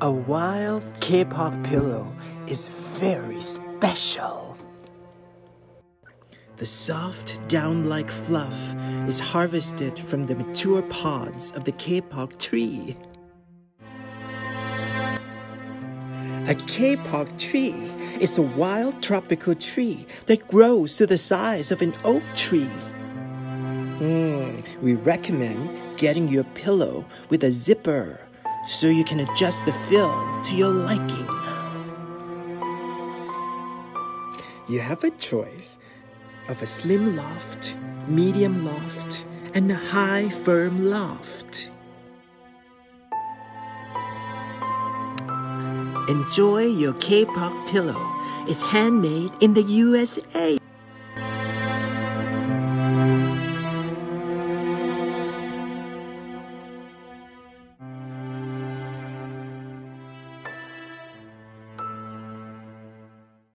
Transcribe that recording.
A wild K-pop pillow is very special. The soft, down-like fluff is harvested from the mature pods of the K-pop tree. A K-pop tree is a wild tropical tree that grows to the size of an oak tree. We recommend getting your pillow with a zipper, so you can adjust the fill to your liking. You have a choice of a slim loft, medium loft, and a high firm loft. Enjoy your K-pop pillow. It's handmade in the USA.